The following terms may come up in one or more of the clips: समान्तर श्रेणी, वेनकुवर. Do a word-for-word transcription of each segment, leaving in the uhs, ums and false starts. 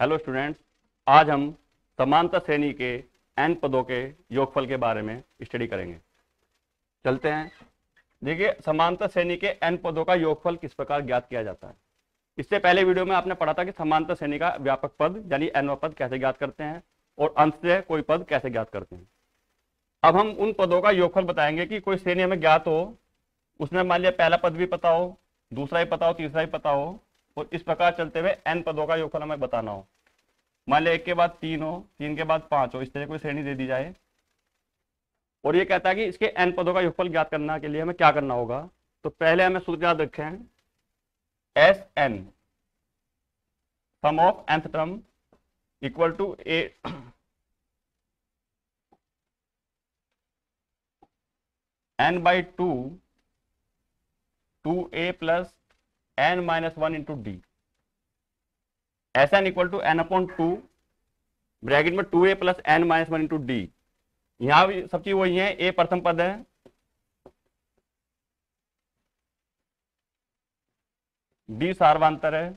Hello students, आज हम समान्तर श्रेणी के एन पदों के योगफल के बारे में स्टडी करेंगे। चलते हैं। देखिए, समान्तर श्रेणी के एन पदों का योगफल किस प्रकार ज्ञात किया जाता है। इससे पहले वीडियो में आपने पढ़ा था कि समान्तर श्रेणी का व्यापक पद यानी nवां पद कैसे ज्ञात करते हैं और अंशतः कोई पद कैसे ज्ञात करते हैं। अब हम उन पदों का योगफल बताएंगे कि कोई श्रेणी हमें ज्ञात हो, उसमें मान लिया पहला पद भी पता हो, दूसरा ही पता हो, तीसरा ही पता हो, और इस प्रकार चलते हुए एन पदों का योगफल हमें बताना हो। मान लिया एक के बाद तीन हो, तीन के बाद पाँच हो, इस तरह कोई श्रेणी दे दी जाए और ये कहता है कि इसके एन पदों का योगफल ज्ञात करने के लिए हमें क्या करना होगा। तो पहले हमें सूत्र याद रखें, S N sum of nth term equal to A N by two two A plus N minus one into D. S N equal to N upon two bracket में two A plus N minus one into D. यहाँ भी सब चीज वही है, ए प्रथम पद है, डी सर्वांतर है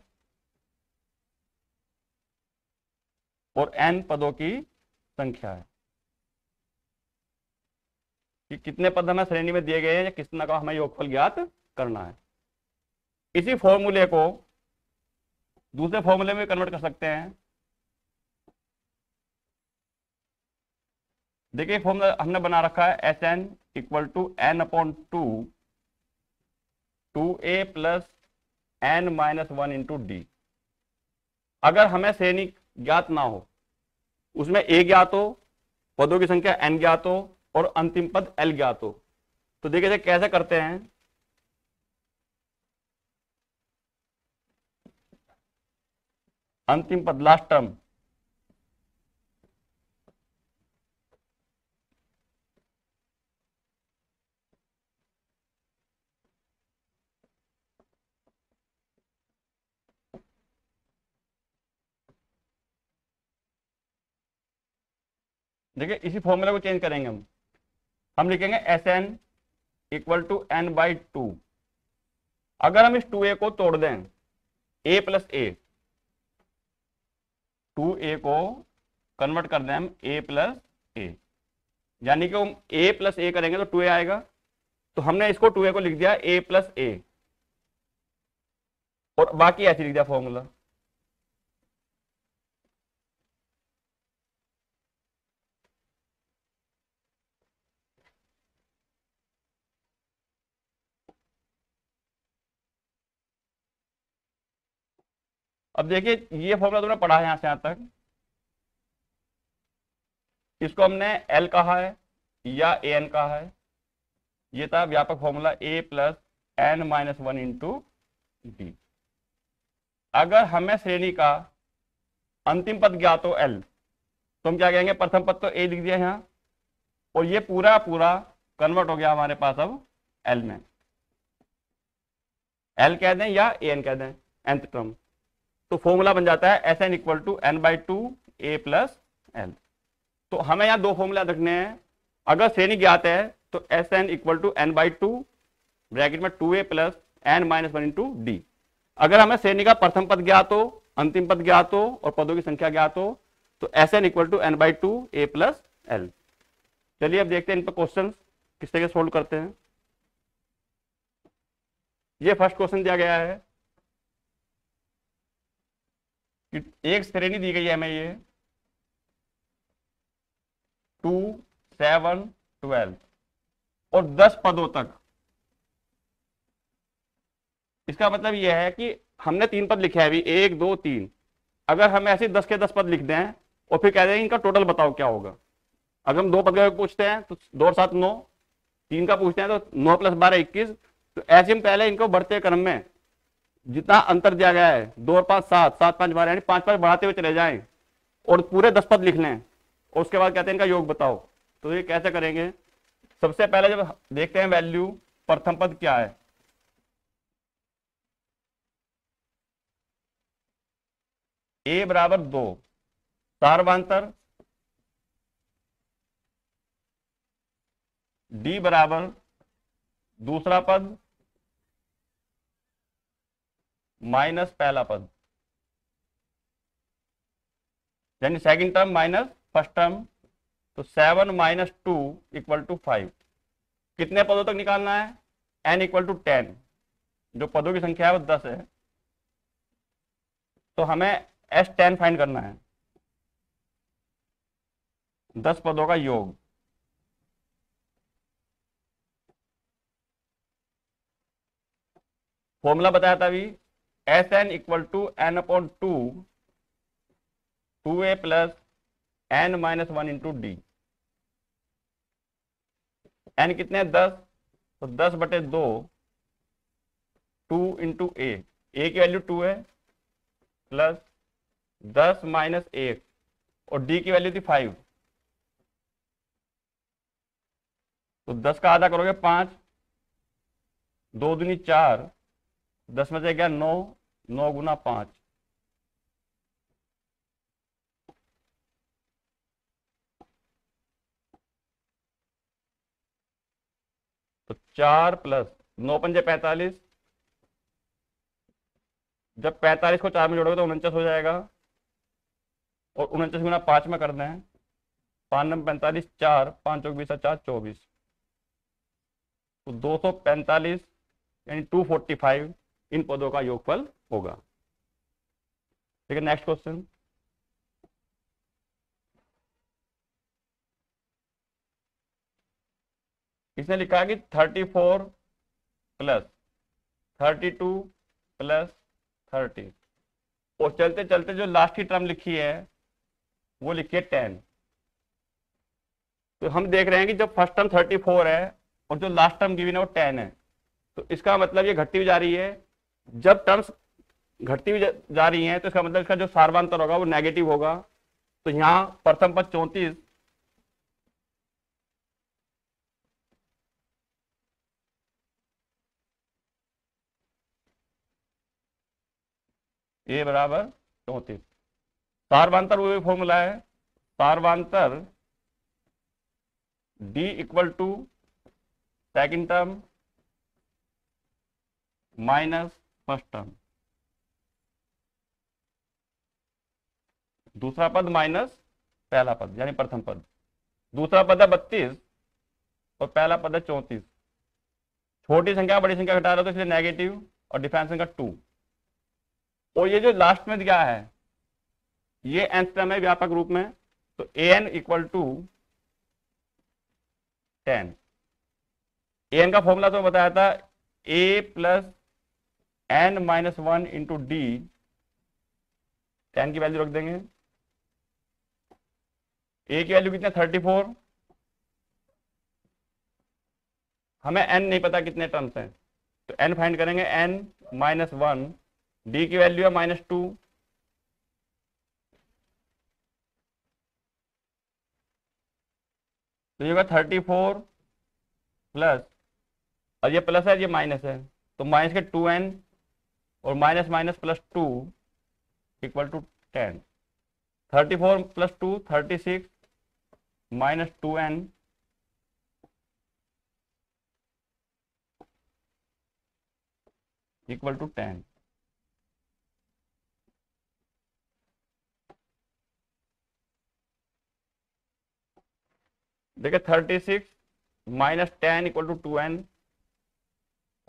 और एन पदों की संख्या है कि कितने पद हमें श्रेणी में दिए गए हैं या किसना का हमें योगफल ज्ञात करना है। इसी फॉर्मूले को दूसरे फॉर्मूले में कन्वर्ट कर सकते हैं। देखिए, फॉर्मूला हमने बना रखा है S N equal to N upon two two A plus N minus one into D. अगर हमें श्रेणी ज्ञात ना हो, उसमें ए ज्ञात हो, पदों की संख्या एन ज्ञात हो और अंतिम पद एल ज्ञात हो, तो देखिए कैसे करते हैं। अंतिम पद लास्ट टर्म देखिए, इसी फॉर्मूला को चेंज करेंगे हम हम लिखेंगे S N equal to N by two. अगर हम इस टू ए को तोड़ दें, ए प्लस ए टू ए को कन्वर्ट कर दें हम ए प्लस ए, यानी कि हम ए प्लस ए करेंगे तो टू ए आएगा। तो हमने इसको टू ए को लिख दिया ए प्लस ए और बाकी ऐसे लिख दिया फॉर्मूला। अब देखिए, ये फॉर्मूला तुमने पढ़ा है यहाँ से यहाँ तक। इसको हमने एल कहा है या ए एन कहा है। ये था व्यापक फॉर्मूला ए plus N minus one into D. अगर हमें श्रेणी का अंतिम पद ज्ञात हो एल, तो हम क्या कहेंगे, प्रथम पद तो ए लिख दिया यहाँ और ये पूरा पूरा कन्वर्ट हो गया हमारे पास अब एल में। एल कह दें या ए एन कह दें nth टर्म, तो फॉर्मूला बन जाता है S N equal to N by two A plus L. तो हमें यहाँ दो फॉर्मूला रखने हैं। अगर श्रेणी ज्ञात है तो S N equal to N by two bracket में two A plus N minus one into D. अगर हमें श्रेणी का प्रथम पद ज्ञात हो, अंतिम पद ज्ञात हो और पदों की संख्या ज्ञात हो, तो S N equal to N by two A plus L. चलिए, अब देखते हैं इन पर क्वेश्चन किस तरह सोल्व करते हैं। ये फर्स्ट क्वेश्चन दिया गया है कि एक श्रेणी दी गई है हमें, ये टू सेवन ट्वेल्व और दस पदों तक। इसका मतलब यह है कि हमने तीन पद लिखे हैं अभी, एक दो तीन। अगर हम ऐसे दस के दस पद लिख दें और फिर कह दें इनका टोटल बताओ क्या होगा। अगर हम दो पद का पूछते हैं तो दो और सात नौ, तीन का पूछते हैं तो नौ प्लस बारह इक्कीस। तो ऐसे हम पहले इनको बढ़ते क्रम में जितना अंतर दिया गया है, दो और पाँच सात, सात पाँच बारह, यानी पाँच पाँच बढ़ाते हुए चले जाएं और पूरे दस पद लिख लें और उसके बाद कहते हैं इनका योग बताओ। तो ये कैसे करेंगे, सबसे पहले जब देखते हैं वैल्यू प्रथम पद क्या है। ए बराबर दो, सर्वांतर डी बराबर दूसरा पद माइनस पहला पद। यानी second term minus first term, तो seven minus two equal to five. कितने पदों तक निकालना है? एन इक्वल टू टेन, जो पदों की संख्या है वो दस है, तो हमें एस टेन फाइंड करना है, दस पदों का योग। फॉर्मूला बताया था अभी, S N equal to N upon two two A plus N minus one into D. N कितने? दस, तो दस बटे दो टू इंटू ए, ए की वैल्यू टू है, प्लस दस माइनस एक, और डी की वैल्यू थी फाइव, तो दस का आधा करोगे पाँच, दो दूनी चार, दस में से गया नौ, नौ गुना पाँच, तो चार प्लस नौ पंजे पैंतालीस, जब पैंतालीस को चार में जोड़ोगे तो उनचास हो जाएगा, और उनचास गुना पाँच में करना है, पाँच नंबर पैंतालीस, चार पाँच चौबीस चार चौबीस, तो दो सौ पैंतालीस यानी टू फोर्टी फाइव इन पदों का योगफल होगा। ठीक है, नेक्स्ट क्वेश्चन। इसने लिखा कि thirty four plus thirty two plus thirty, और चलते चलते जो लास्ट की टर्म लिखी है वो लिखी है टेन। तो हम देख रहे हैं कि जो फर्स्ट टर्म थर्टी फोर है और जो लास्ट टर्म गिवन है वो टेन है, तो इसका मतलब ये घटती हुई जा रही है। जब टर्म्स घटती हुई जा रही हैं तो इसका मतलब इसका जो सर्वांतर होगा वो नेगेटिव होगा। तो यहाँ प्रथम पद चौंतीस, ए बराबर चौंतीस, सर्वांतर वो भी फॉर्मूला है, सर्वांतर D equal to second term minus first term, दूसरा पद माइनस पहला पद यानी प्रथम पद। दूसरा पद है बत्तीस और पहला पद है चौंतीस। छोटी संख्या बड़ी संख्या घटा रहे हो तो इसलिए नेगेटिव और डिफरेंस का टू। और ये जो लास्ट में दिया है ये nth टर्म है व्यापक रूप में, तो A N equal to ten. A N का फॉर्मूला तो बताया था A plus N minus one into D, ten की वैल्यू रख देंगे। ए की वैल्यू कितने? थर्टी फोर, हमें एन नहीं पता कितने टर्म्स हैं, तो एन फाइंड करेंगे, एन माइनस वन, डी की वैल्यू है माइनस टू, तो ये होगा थर्टी फोर प्लस, और ये प्लस है ये माइनस है, तो माइनस के टू एन और minus minus plus two equal to ten. Thirty four plus two thirty six minus two N equal to ten. देखिए thirty six minus ten equal to two N,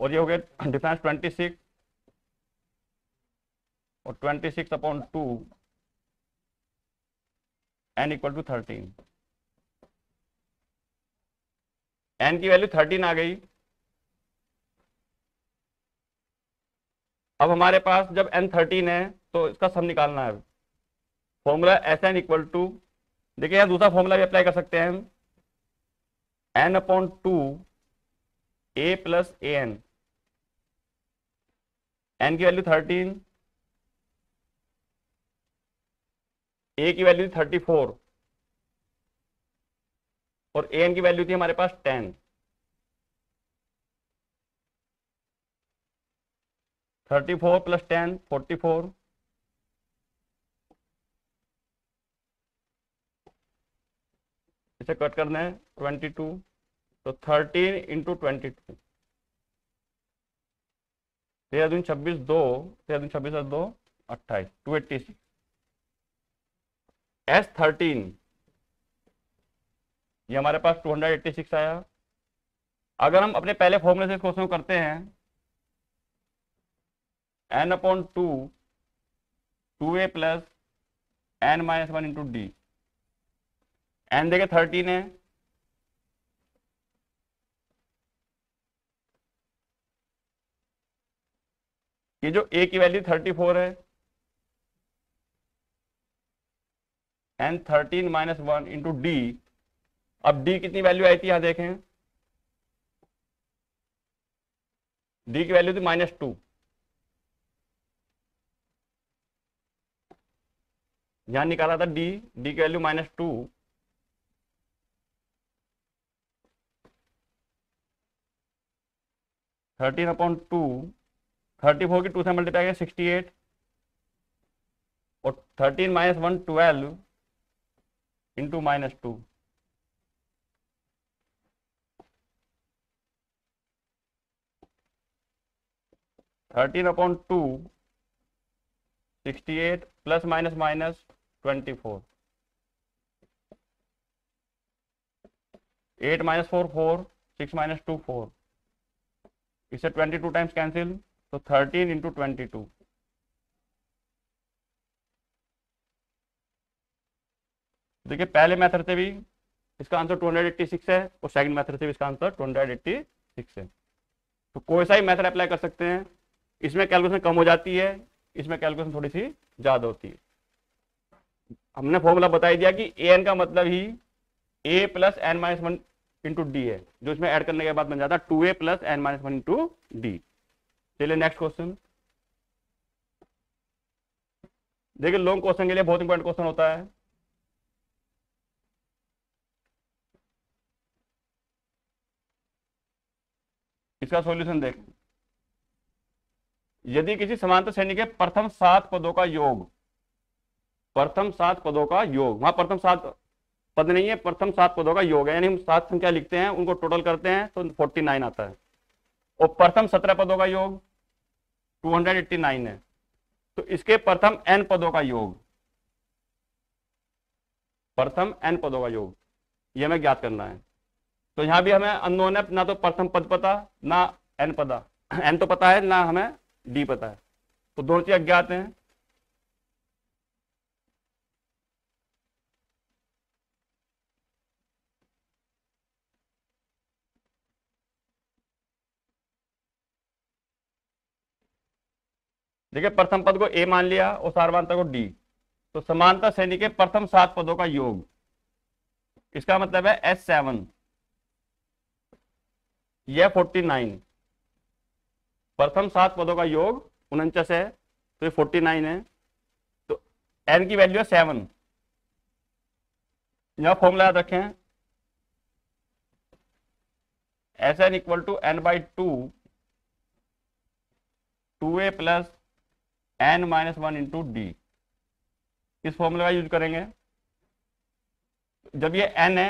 और ये हो गया difference twenty six, और twenty six upon two N equal to thirteen. N की value thirteen आ गई। अब हमारे पास जब एन थर्टीन है तो इसका सम निकालना है। Formula S N equal to, देखिए यहाँ दूसरा फॉर्मूला भी अप्लाई कर सकते हैं हम, N upon two A plus A N, N की वैल्यू थर्टीन, ए की वैल्यू थर्टी फोर और ए एन की वैल्यू थी हमारे पास ten. Thirty four plus ten forty four, इसे कट करना है ट्वेंटी टू, तो थर्टीन इंटू ट्वेंटी टू, तेरह दून छब्बीस, दो तेरह दून छब्बीस और दो अट्ठाईस, two eighty six. S thirteen ये हमारे पास टू हंड्रेड एट्टी सिक्स आया। अगर हम अपने पहले फॉर्मूले से क्वेश्चन करते हैं N upon two two A plus N minus one into D, N देखे थर्टीन है, ये जो ए की वैल्यू थर्टी फोर है, N thirteen minus one into D. अब डी कितनी वैल्यू आई थी यहां देखें, डी की वैल्यू थी माइनस टू, यहां निकाला था डी, डी की value minus two. Thirteen upon two, thirty four की टू से मल्टीप्लाई किया सिक्सटी एट, और thirteen minus one twelve into minus two, thirteen upon two sixty eight plus minus minus twenty four, eight minus four four, six minus two four, इससे twenty two times cancel, तो thirteen into twenty two. देखिए पहले method से भी इसका answer two hundred eighty six है और second method से भी इसका answer two hundred eighty six है। तो कोई सा ही मेथड अप्लाई कर सकते हैं, इसमें कैलकुलेशन कम हो जाती है, इसमें कैलकुलेशन थोड़ी सी ज़्यादा होती है। हमने फॉर्मूला बता दिया कि ए एन का मतलब ही A plus N minus one into D है, जो इसमें ऐड करने के बाद बन जाता है two A plus N minus one into D. चलिए नेक्स्ट क्वेश्चन देखिए, लॉन्ग क्वेश्चन के लिए बहुत इंपॉर्टेंट क्वेश्चन होता है। इसका सॉल्यूशन देखें, यदि किसी समांतर श्रेणी के प्रथम सात पदों का योग, प्रथम सात पदों का योग, वहां प्रथम सात पद नहीं है, प्रथम सात पदों का योग है, यानी हम सात संख्या लिखते हैं उनको टोटल करते हैं तो फोर्टी नाइन आता है, और प्रथम सत्रह पदों का योग टू हंड्रेड एट्टी नाइन है, तो इसके प्रथम एन पदों का योग, प्रथम एन पदों का योग यह हमें ज्ञात करना है। तो यहाँ भी हमें अननोन है, ना तो प्रथम पद पता ना एन पता, एन तो पता है ना हमें डी पता है, तो दोनों चीज अज्ञात हैं। देखिए प्रथम पद को ए मान लिया और सार्वांतर को डी, तो समानता श्रेणी के प्रथम सात पदों का योग, इसका मतलब है एस सेवन, यह फोर्टी नाइन, प्रथम सात पदों का योग उनचास है तो ये फोर्टी नाइन है, तो एन की वैल्यू है सेवन। यह फॉर्मूला याद रखें, S N equal to N by two two A plus N minus one into D, इस फॉर्मूला का यूज करेंगे। जब ये एन है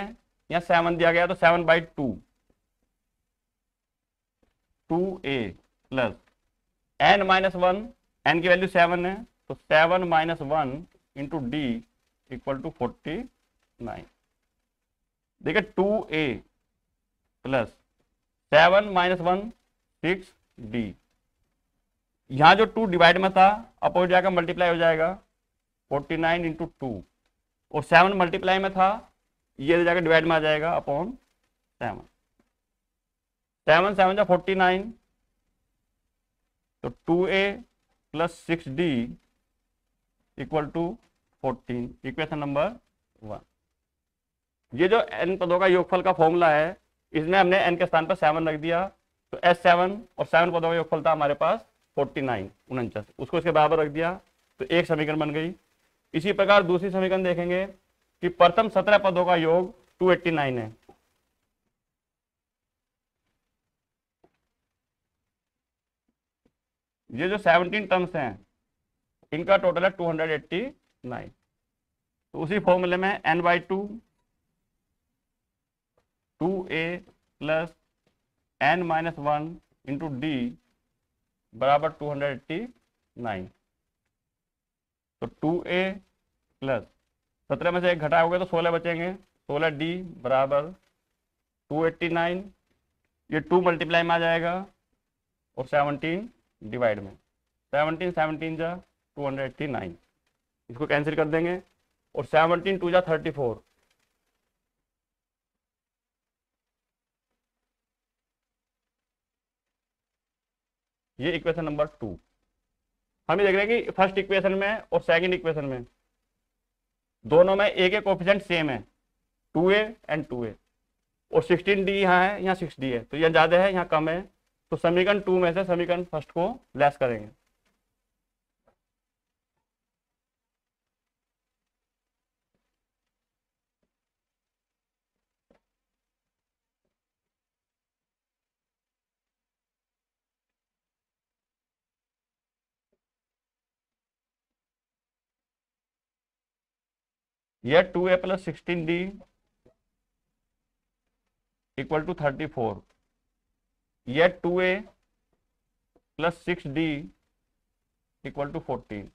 यहाँ सेवन दिया गया तो seven by two two A plus N minus one, N की वैल्यू सेवन है तो seven minus one into D equal to forty nine. देखिए two A plus seven minus one six D, यहाँ जो टू डिवाइड में था opposite जाकर multiply हो जाएगा फोर्टी नाइन इंटू टू, और सेवन मल्टीप्लाई में था ये जाकर डिवाइड में आ जाएगा अपॉन सेवन, सेवन सेवन जा फोर्टी नाइन, तो two A plus six D equal to fourteen, equation number one. ये जो एन पदों का योगफल का फॉर्मूला है, इसमें हमने एन के स्थान पर सेवन रख दिया, तो एस सेवन और सेवन पदों का योगफल था हमारे पास फोर्टी नाइन उनचास, उसको इसके बराबर रख दिया तो एक समीकरण बन गई। इसी प्रकार दूसरी समीकरण देखेंगे कि प्रथम सत्रह पदों का योग टू एट्टी नाइन है, ये जो सत्रह टर्म्स हैं इनका टोटल है टू हंड्रेड एट्टी नाइन, तो उसी फॉर्मूले में N by two two A plus N minus one into D बराबर टू हंड्रेड एट्टी नाइन, तो टू ए प्लस सत्रह में से एक घटाओगे तो सोलह बचेंगे। सोलह डी बराबर टू एट्टी नाइन, ये टू मल्टीप्लाई में आ जाएगा और सेवनटीन डिवाइड में, सेवनटीन सेवनटीन जा टू हंड्रेड एट्टी नाइन, इसको कैंसिल कर देंगे और सेवनटीन टू जा थर्टी फोर, ये इक्वेशन नंबर टू। हम ये देख रहे हैं कि फर्स्ट इक्वेशन में और सेकंड इक्वेशन में दोनों में ए के कोफिशिएंट सेम है, two A and two A, और सिक्सटीन डी यहाँ है, यहाँ सिक्स डी है, तो यहाँ ज़्यादा है यहाँ कम है, तो समीकरण टू में से समीकरण फर्स्ट को लेस करेंगे। यह two A plus sixteen D equal to thirty four, यह two A plus six D equal to fourteen.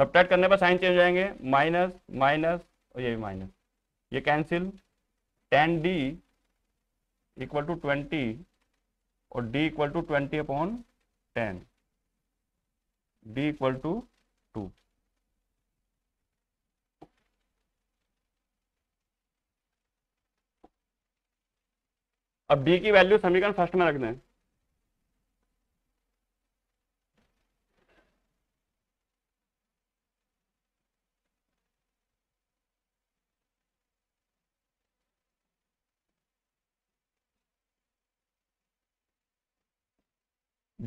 Subtract करने पर साइन चेंज हो जाएंगे, माइनस माइनस और ये माइनस, ये cancel, ten D equal to twenty और D equal to twenty upon ten, D equal to two. अब डी की वैल्यू समीकरण फर्स्ट में रख दें,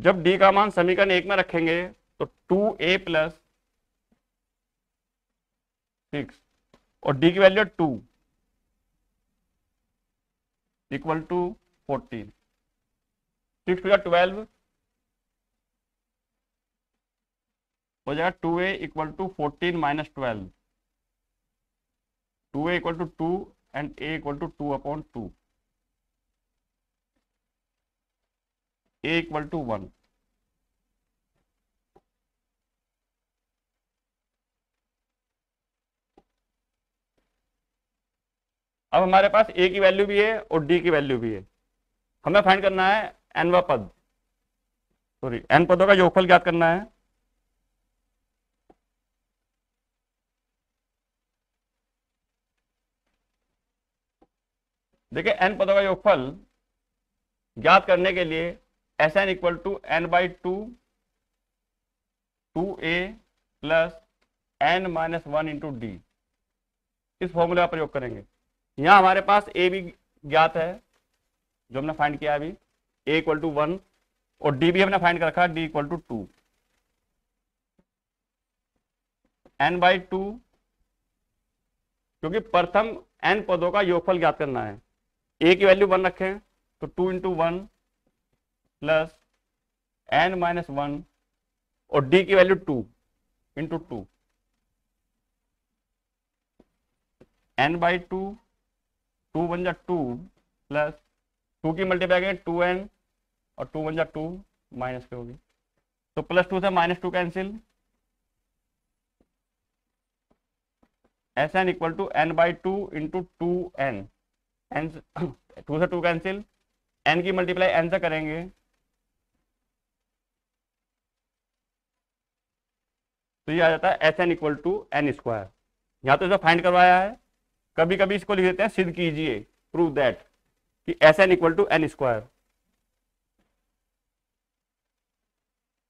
जब डी का मान समीकरण एक में रखेंगे तो टू ए प्लस सिक्स और डी की value two equal to fourteen, six two twelve हो जाएगा, two A equal to fourteen minus twelve, two A equal to two and A equal to two upon two, A equal to one. अब हमारे पास ए की value भी है और D की वैल्यू भी है, हमें फाइंड करना है एनवा पद, सॉरी एन पदों का योगफल ज्ञात करना है। देखिए एन पदों का योगफल ज्ञात करने के लिए S N equal to N by two, two A plus N minus one into D, इस फॉर्मूला का प्रयोग करेंगे। यहाँ हमारे पास ए भी ज्ञात है जो हमने फाइंड किया अभी, ए इक्वल टू वन, और डी भी हमने फाइंड कर रखा, D equal to two, N by two, क्योंकि प्रथम एन पदों का योगफल ज्ञात करना है। ए की वैल्यू वन रखें तो two into one plus N minus one, और डी की value two into two, N by two, two one जा टू प्लस टू की मल्टीप्लाई करें टू एन और टू वन जा टू माइनस की होगी, तो प्लस टू से minus two cancel, S N equal to N by two into two N, N two से टू कैंसिल, एन की मल्टीप्लाई एन से करेंगे, तो ये आ जाता है S N equal to N square. यहाँ तो इसे फाइंड करवाया है, कभी कभी इसको लिख देते हैं सिद्ध कीजिए, प्रूव दैट, कि S N equal to N square,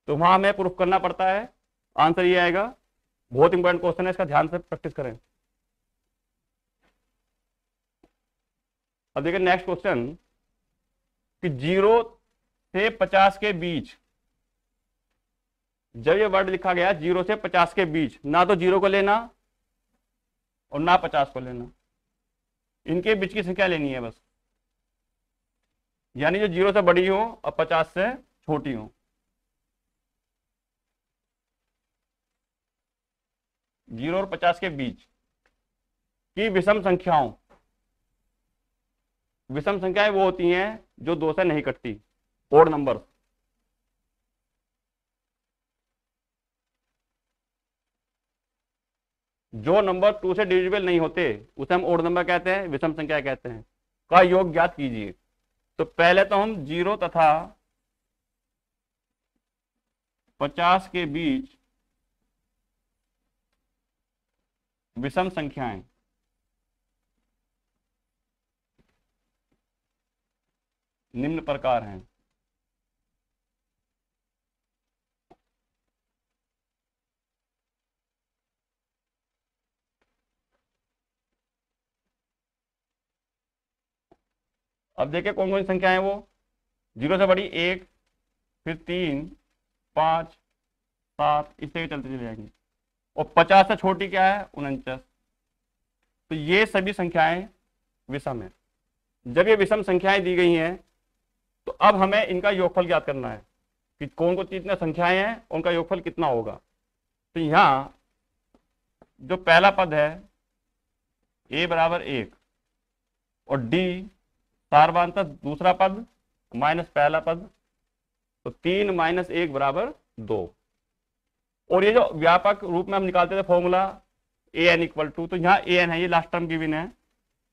तो वहां हमें प्रूफ करना पड़ता है। आंसर ये आएगा, बहुत इंपॉर्टेंट क्वेश्चन है, इसका ध्यान से प्रैक्टिस करें। अब देखिए नेक्स्ट क्वेश्चन कि जीरो से पचास के बीच, जब ये वर्ड लिखा गया जीरो से पचास के बीच, ना तो जीरो को लेना और ना पचास को लेना, इनके बीच की संख्या लेनी है बस, यानी जो जीरो से बड़ी हो और पचास से छोटी हो। जीरो और पचास के बीच की विषम संख्याओं, विषम संख्याएं वो होती हैं जो दो से नहीं कटती, ओड नंबर। जो नंबर टू से डिविजिबल नहीं होते उसे हम ओड नंबर कहते हैं, विषम संख्या कहते हैं, का योग ज्ञात कीजिए। तो पहले तो हम जीरो तथा पचास के बीच विषम संख्याएं निम्न प्रकार हैं। अब देखिए कौन कौन सी संख्या है वो, जीरो से बड़ी एक, फिर तीन, पाँच, सात, इससे चलते चले जाएंगे, और पचास से छोटी क्या है, उनचास। तो ये सभी संख्याएं विषम है। जब ये विषम संख्याएं दी गई हैं तो अब हमें इनका योगफल ज्ञात करना है कि कौन कौन सी इतनी संख्याएं हैं, उनका योगफल कितना होगा। तो यहाँ जो पहला पद है a बराबर एक और d सार्वांतर दूसरा पद माइनस पहला पद, तो तीन माइनस एक बराबर दो। और ये जो व्यापक रूप में हम निकालते थे formula A N equal to, तो यहाँ ए एन है, ये लास्ट टर्म गिवन है,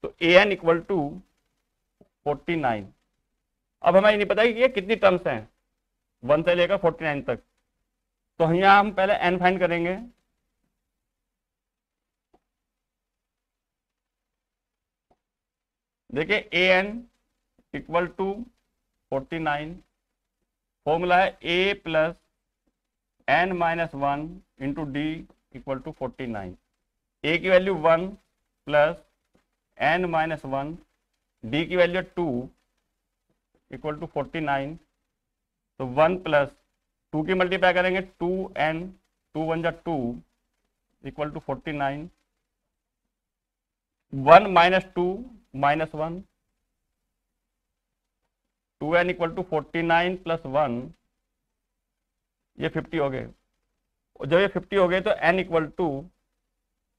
तो A N equal to forty nine. अब हमें ये नहीं पता कि ये कितनी टर्म्स हैं, वन से लेकर फोर्टी नाइन तक। तो यहाँ हम पहले एन फाइंड करेंगे, देखिए A N equal to forty nine, formula है A plus N minus one into D equal to forty nine. A की value one plus N minus one, D की value two equal to forty nine. तो one plus two की multiply करेंगे two N, two one जा two equal to forty nine. One minus two minus one, two N equal to forty nine plus one, ये fifty हो गए। और जब ये फिफ्टी हो गए तो N equal to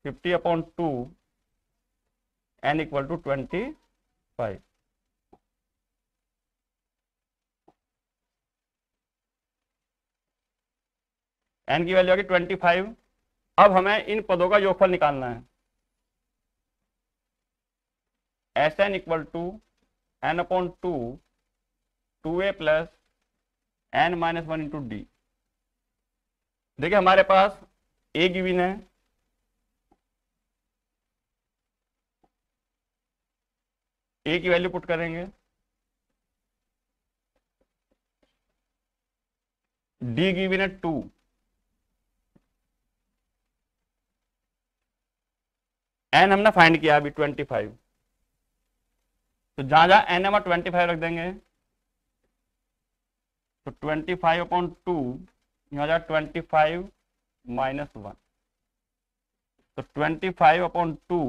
fifty upon two, N equal to twenty five. N की वैल्यू आ गई ट्वेंटी फाइव। अब हमें इन पदों का योगफल निकालना है, S N equal to N upon two, two A plus N minus one into D. देखिए हमारे पास ए गिवन है, ए की वैल्यू पुट करेंगे, डी गिवन है टू, एन हमने फाइंड किया अभी ट्वेंटी फाइव। तो जहां जहां एन एम ट्वेंटी फाइव रख देंगे, तो ट्वेंटी फाइव अपॉन टू, यहाँ जा ट्वेंटी फाइव माइनस वन, तो twenty five upon two,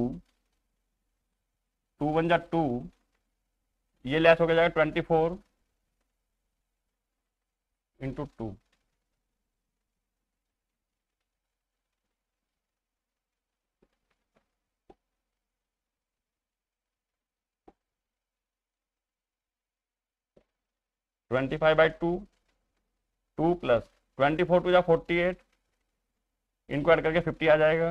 two one जा टू, ये लेस हो गया जाएगा twenty four into two. Twenty five by two, two plus twenty four two या फोर्टी एट, इनको ऐड करके फिफ्टी आ जाएगा।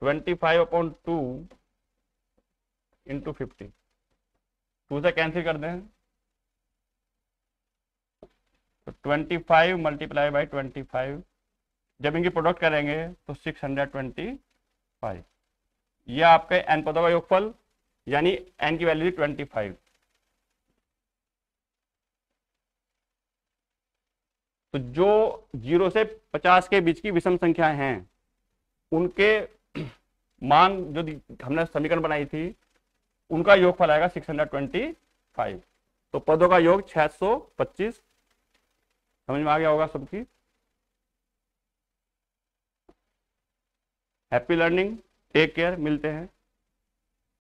Twenty five upon two into fifty, two से कैंसिल कर दें, तो twenty five multiply by twenty five, जब इनकी प्रोडक्ट करेंगे तो सिक्स हंड्रेड ट्वेंटी फाइव। यह आपके एन पदों का योगफल, यानी एन की वैल्यू ट्वेंटी फाइव। तो जो जीरो से पचास के बीच की विषम संख्याएं हैं, उनके मान जो हमने समीकरण बनाई थी, उनका योगफल आएगा सिक्स हंड्रेड ट्वेंटी फाइव। तो पदों का योग छह सौ पच्चीस। समझ में आ गया होगा सबकी। हैप्पी लर्निंग, टेक केयर, मिलते हैं।